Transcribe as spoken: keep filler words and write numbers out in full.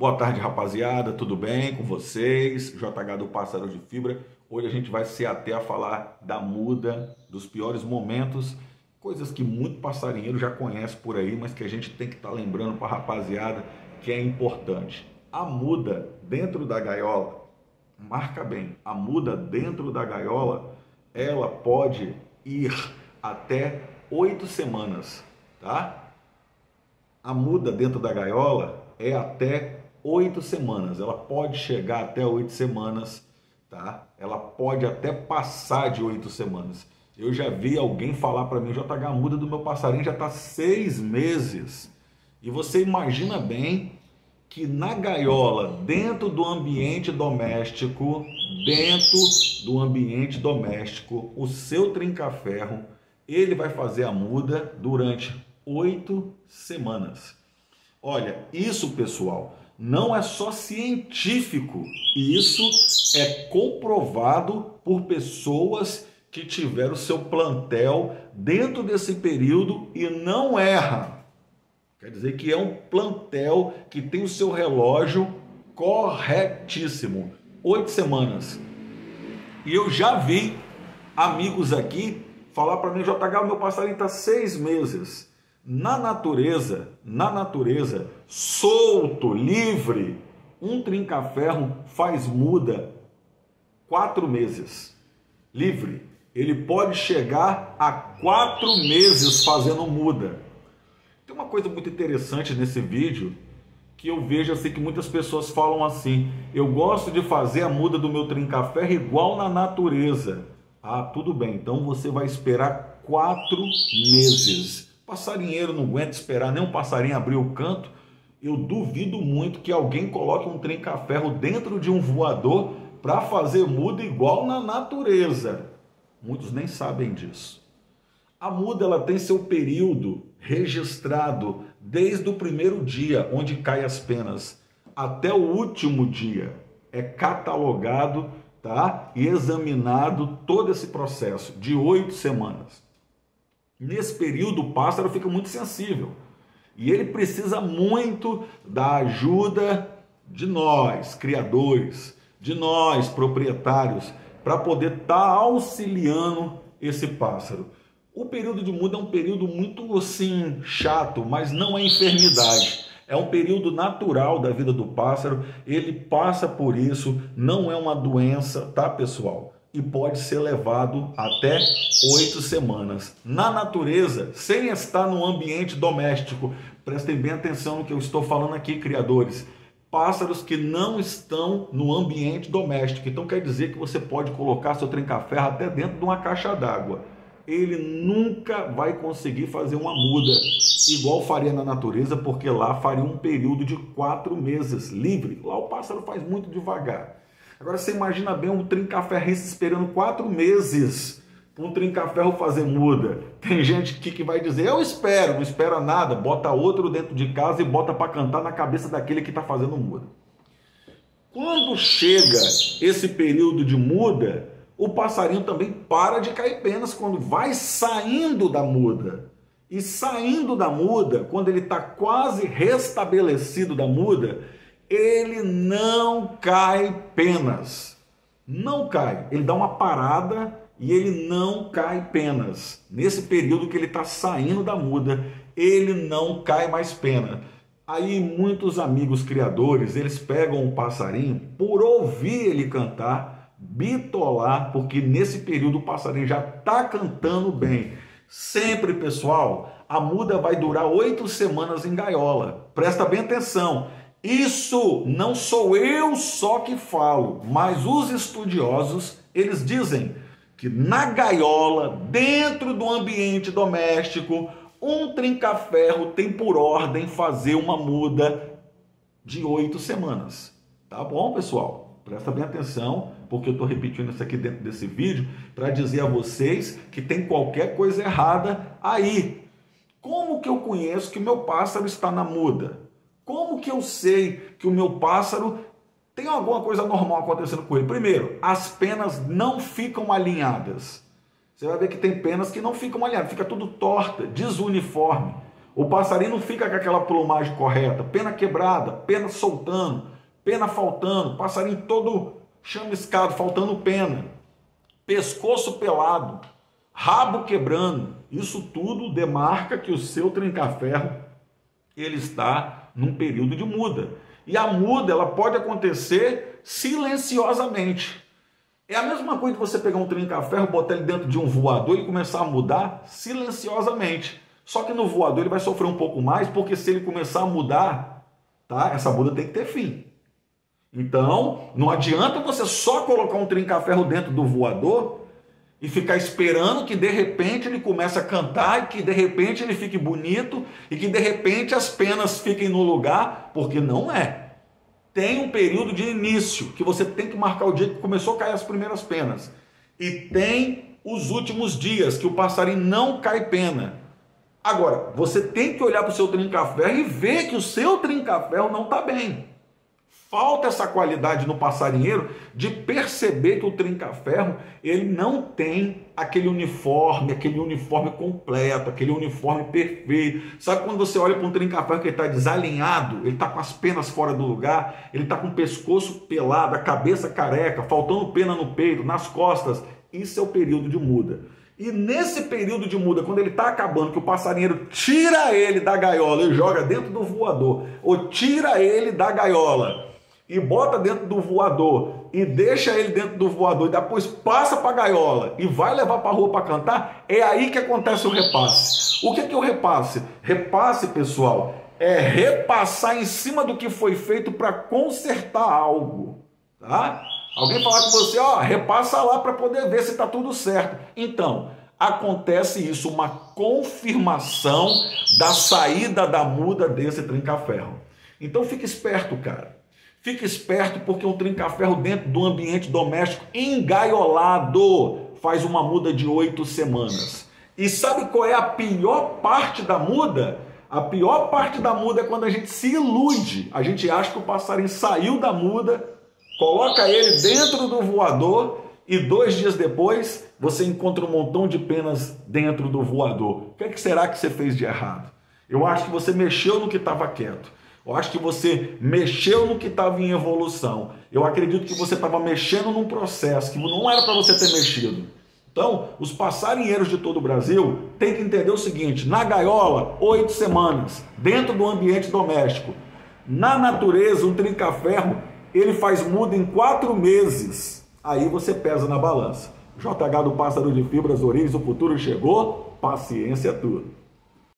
Boa tarde, rapaziada, tudo bem com vocês? J H do Pássaro de Fibra. Hoje a gente vai se ater a falar da muda, dos piores momentos, coisas que muito passarinheiro já conhece por aí, mas que a gente tem que estar tá lembrando para a rapaziada que é importante. A muda dentro da gaiola, marca bem, a muda dentro da gaiola, ela pode ir até oito semanas, tá? A muda dentro da gaiola é até oito semanas, ela pode chegar até oito semanas, tá? Ela pode até passar de oito semanas. Eu já vi alguém falar para mim, J H, a muda do meu passarinho já está seis meses. E você imagina bem que na gaiola, dentro do ambiente doméstico, dentro do ambiente doméstico, o seu trinca-ferro, ele vai fazer a muda durante oito semanas. Olha, isso, pessoal, não é só científico, isso é comprovado por pessoas que tiveram seu plantel dentro desse período e não erra. Quer dizer que é um plantel que tem o seu relógio corretíssimo, oito semanas. E eu já vi amigos aqui falar para mim, J H, meu passarinho está seis meses. Na natureza, na natureza, solto, livre, um trinca-ferro faz muda quatro meses, livre. Ele pode chegar a quatro meses fazendo muda. Tem uma coisa muito interessante nesse vídeo que eu vejo assim que muitas pessoas falam assim, eu gosto de fazer a muda do meu trinca-ferro igual na natureza. Ah, tudo bem, então você vai esperar quatro meses. Passarinheiro não aguenta esperar nem um passarinho abrir o canto. Eu duvido muito que alguém coloque um trinca-ferro dentro de um voador para fazer muda igual na natureza. Muitos nem sabem disso. A muda ela tem seu período registrado desde o primeiro dia, onde caem as penas, até o último dia. É catalogado, tá? E examinado todo esse processo de oito semanas. Nesse período o pássaro fica muito sensível e ele precisa muito da ajuda de nós, criadores, de nós, proprietários, para poder estar tá auxiliando esse pássaro. O período de muda é um período muito assim chato, mas não é enfermidade. É um período natural da vida do pássaro, ele passa por isso, não é uma doença, tá, pessoal? E pode ser levado até oito semanas. Na natureza, sem estar no ambiente doméstico, prestem bem atenção no que eu estou falando aqui, criadores. Pássaros que não estão no ambiente doméstico. Então quer dizer que você pode colocar seu trinca-ferro até dentro de uma caixa d'água. Ele nunca vai conseguir fazer uma muda, igual faria na natureza, porque lá faria um período de quatro meses livre. Lá o pássaro faz muito devagar. Agora você imagina bem um trinca-ferrista esperando quatro meses para um trinca-ferro fazer muda. Tem gente aqui que vai dizer, eu espero, não espera nada, bota outro dentro de casa e bota para cantar na cabeça daquele que está fazendo muda. Quando chega esse período de muda, o passarinho também para de cair penas quando vai saindo da muda. E saindo da muda, quando ele está quase restabelecido da muda, ele não cai penas, não cai, ele dá uma parada e ele não cai penas. Nesse período que ele está saindo da muda, ele não cai mais pena. Aí muitos amigos criadores, eles pegam o passarinho por ouvir ele cantar, bitolar, porque nesse período o passarinho já está cantando bem. Sempre, pessoal, a muda vai durar oito semanas em gaiola, presta bem atenção. Isso não sou eu só que falo, mas os estudiosos, eles dizem que na gaiola, dentro do ambiente doméstico, um trinca-ferro tem por ordem fazer uma muda de oito semanas. Tá bom, pessoal? Presta bem atenção, porque eu estou repetindo isso aqui dentro desse vídeo para dizer a vocês que tem qualquer coisa errada aí. Como que eu conheço que o meu pássaro está na muda? Como que eu sei que o meu pássaro tem alguma coisa normal acontecendo com ele? Primeiro, as penas não ficam alinhadas. Você vai ver que tem penas que não ficam alinhadas, fica tudo torta, desuniforme. O passarinho não fica com aquela plumagem correta, pena quebrada, pena soltando, pena faltando, passarinho todo chamiscado, faltando pena, pescoço pelado, rabo quebrando. Isso tudo demarca que o seu trinca-ferro ele está num período de muda. E a muda ela pode acontecer silenciosamente. É a mesma coisa que você pegar um trinca-ferro, botar ele dentro de um voador e começar a mudar silenciosamente. Só que no voador ele vai sofrer um pouco mais, porque se ele começar a mudar, tá? Essa muda tem que ter fim. Então, não adianta você só colocar um trinca-ferro dentro do voador e ficar esperando que de repente ele comece a cantar, e que de repente ele fique bonito, e que de repente as penas fiquem no lugar, porque não é. Tem um período de início, que você tem que marcar o dia que começou a cair as primeiras penas. E tem os últimos dias, que o passarinho não cai pena. Agora, você tem que olhar para o seu trinca-ferro e ver que o seu trinca-ferro não está bem. Falta essa qualidade no passarinheiro de perceber que o trinca-ferro ele não tem aquele uniforme, aquele uniforme completo, aquele uniforme perfeito. Sabe quando você olha para um trinca-ferro que ele está desalinhado, ele está com as penas fora do lugar, ele está com o pescoço pelado, a cabeça careca, faltando pena no peito, nas costas? Isso é o período de muda. E nesse período de muda, quando ele está acabando, que o passarinheiro tira ele da gaiola e joga dentro do voador, ou tira ele da gaiola e bota dentro do voador, e deixa ele dentro do voador, e depois passa para a gaiola, e vai levar para a rua para cantar, é aí que acontece o repasse. O que é que é o repasse? Repasse, pessoal, é repassar em cima do que foi feito para consertar algo, tá? Alguém falar com você, ó, repassa lá para poder ver se está tudo certo. Então, acontece isso, uma confirmação da saída da muda desse trinca-ferro. Então, fica esperto, cara. Fica esperto, porque um trinca-ferro dentro do ambiente doméstico engaiolado faz uma muda de oito semanas. E sabe qual é a pior parte da muda? A pior parte da muda é quando a gente se ilude. A gente acha que o passarinho saiu da muda, coloca ele dentro do voador e dois dias depois você encontra um montão de penas dentro do voador. O que é que será que você fez de errado? Eu acho que você mexeu no que estava quieto. Eu acho que você mexeu no que estava em evolução. Eu acredito que você estava mexendo num processo que não era para você ter mexido. Então, os passarinheiros de todo o Brasil têm que entender o seguinte: na gaiola, oito semanas, dentro do ambiente doméstico. Na natureza, um trinca-ferro, ele faz muda em quatro meses. Aí você pesa na balança. J H do Pássaro de Fibras Origens, o futuro chegou, paciência é tudo.